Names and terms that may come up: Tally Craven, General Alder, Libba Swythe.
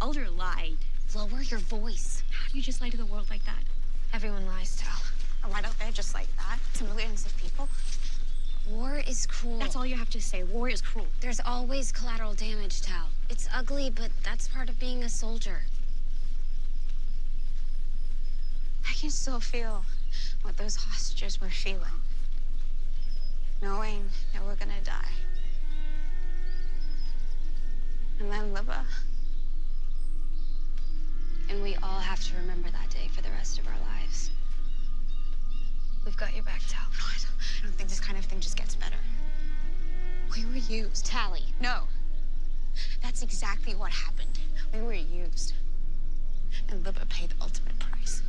Alder lied. Lower your voice. How do you just lie to the world like that? Everyone lies, Tal. Or right out there just like that, to millions of people. War is cruel. That's all you have to say. War is cruel. There's always collateral damage, Tal. It's ugly, but that's part of being a soldier. I can still feel what those hostages were feeling. Knowing that we're gonna die. And then Libba. And we all have to remember that day for the rest of our lives. We've got your back, Tal. No, I don't think this kind of thing just gets better. We were used, Tally. No. That's exactly what happened. We were used. And Libba paid the ultimate price.